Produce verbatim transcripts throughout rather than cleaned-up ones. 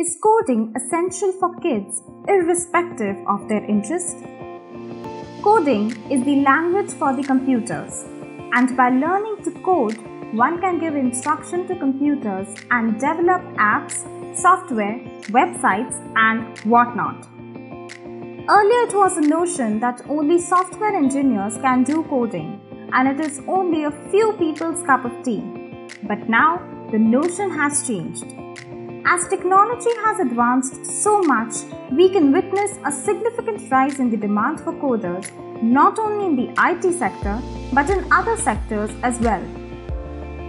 Is coding essential for kids irrespective of their interest? Coding is the language for the computers, and by learning to code, one can give instruction to computers and develop apps, software, websites, and whatnot. Earlier it was a notion that only software engineers can do coding, and it is only a few people's cup of tea. But now the notion has changed. As technology has advanced so much, we can witness a significant rise in the demand for coders, not only in the I T sector, but in other sectors as well.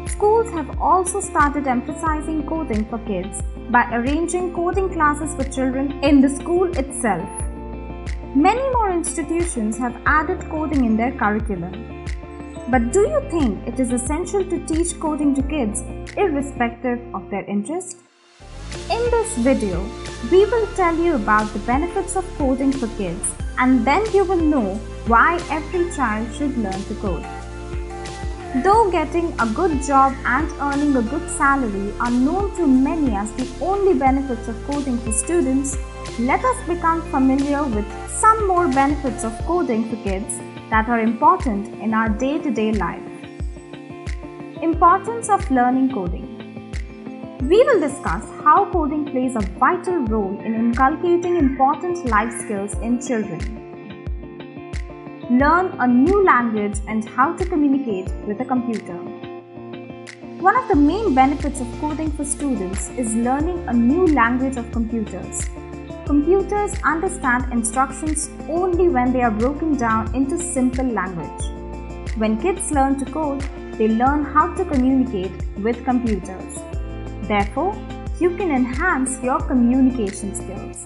Schools have also started emphasizing coding for kids by arranging coding classes for children in the school itself. Many more institutions have added coding in their curriculum. But do you think it is essential to teach coding to kids irrespective of their interest? In this video, we will tell you about the benefits of coding for kids, and then you will know why every child should learn to code. Though getting a good job and earning a good salary are known to many as the only benefits of coding for students, let us become familiar with some more benefits of coding for kids that are important in our day-to-day life. Importance of learning coding. We will discuss how coding plays a vital role in inculcating important life skills in children. Learn a new language and how to communicate with a computer. One of the main benefits of coding for students is learning a new language of computers. Computers understand instructions only when they are broken down into simple language. When kids learn to code, they learn how to communicate with computers. Therefore, you can enhance your communication skills.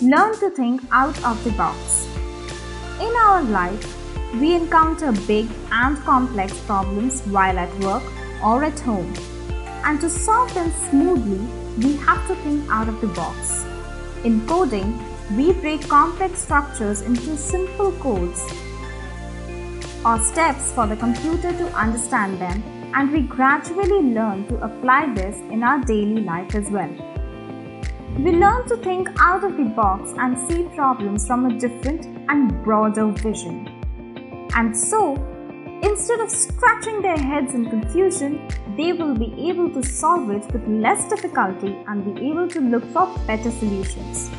Learn to think out of the box. In our life, we encounter big and complex problems while at work or at home. And to solve them smoothly, we have to think out of the box. In coding, we break complex structures into simple codes or steps for the computer to understand them, and we gradually learn to apply this in our daily life as well. We learn to think out of the box and see problems from a different and broader vision. And so, instead of scratching their heads in confusion, they will be able to solve it with less difficulty and be able to look for better solutions.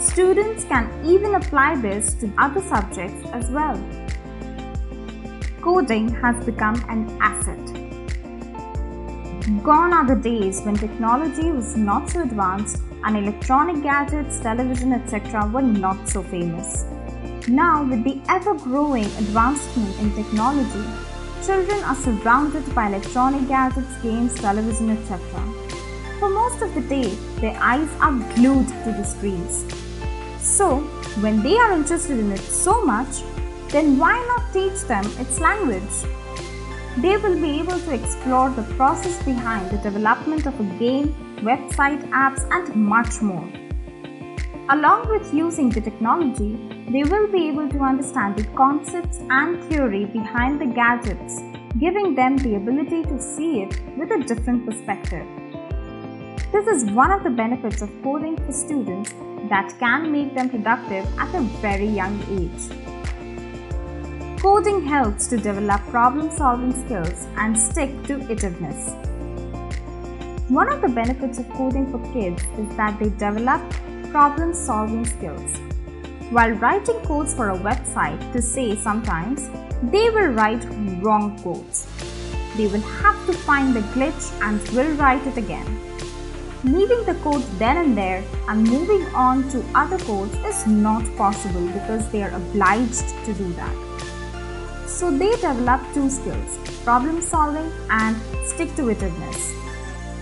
Students can even apply this to other subjects as well. Coding has become an asset. Gone are the days when technology was not so advanced and electronic gadgets, television, et cetera were not so famous. Now, with the ever-growing advancement in technology, children are surrounded by electronic gadgets, games, television, et cetera. For most of the day, their eyes are glued to the screens. So, when they are interested in it so much, then why not teach them its language? They will be able to explore the process behind the development of a game, website, apps, and much more. Along with using the technology, they will be able to understand the concepts and theory behind the gadgets, giving them the ability to see it with a different perspective. This is one of the benefits of coding for students that can make them productive at a very young age. Coding helps to develop problem-solving skills and stick to itiveness. One of the benefits of coding for kids is that they develop problem-solving skills. While writing codes for a website to say sometimes, they will write wrong codes. They will have to find the glitch and will write it again. Leaving the code then and there and moving on to other codes is not possible because they are obliged to do that. So they develop two skills, problem solving and stick-to-itiveness.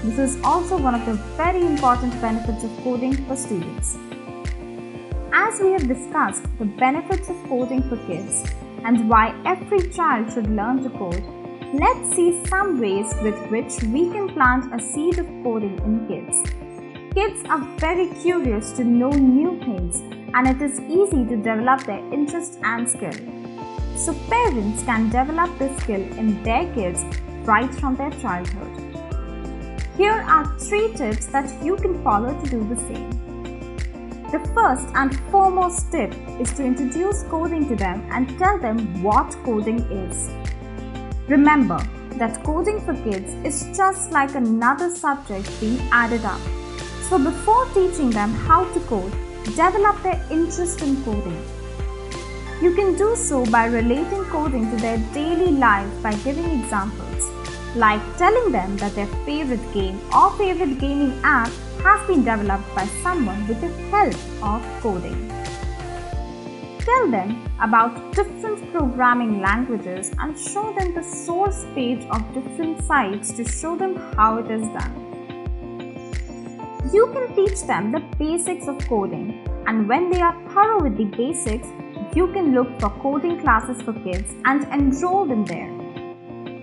This is also one of the very important benefits of coding for students. As we have discussed the benefits of coding for kids and why every child should learn to code, let's see some ways with which we can plant a seed of coding in kids. Kids are very curious to know new things, and it is easy to develop their interest and skill. So parents can develop this skill in their kids right from their childhood. Here are three tips that you can follow to do the same. The first and foremost tip is to introduce coding to them and tell them what coding is. Remember that coding for kids is just like another subject being added up. So before teaching them how to code, develop their interest in coding. You can do so by relating coding to their daily life by giving examples, like telling them that their favorite game or favorite gaming app has been developed by someone with the help of coding. Tell them about different programming languages and show them the source page of different sites to show them how it is done. You can teach them the basics of coding, and when they are thorough with the basics, you can look for coding classes for kids and enroll them there.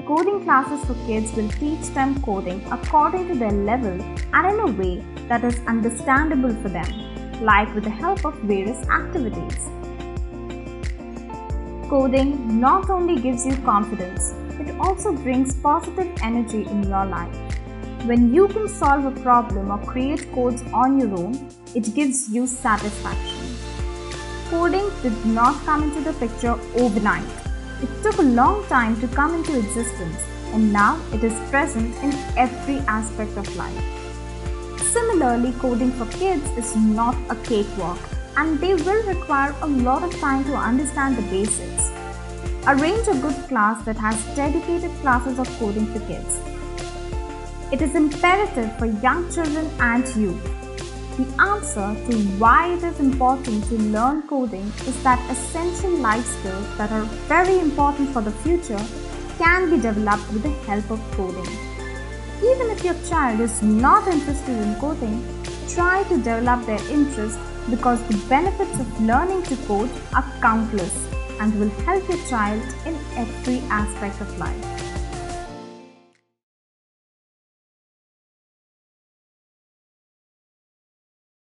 Coding classes for kids will teach them coding according to their level and in a way that is understandable for them, like with the help of various activities. Coding not only gives you confidence, it also brings positive energy in your life. When you can solve a problem or create codes on your own, it gives you satisfaction. Coding did not come into the picture overnight. It took a long time to come into existence, and now it is present in every aspect of life. Similarly, coding for kids is not a cakewalk, and they will require a lot of time to understand the basics. Arrange a good class that has dedicated classes of coding for kids. It is imperative for young children and youth. The answer to why it is important to learn coding is that essential life skills that are very important for the future can be developed with the help of coding. Even if your child is not interested in coding, try to develop their interest, because the benefits of learning to code are countless and will help your child in every aspect of life.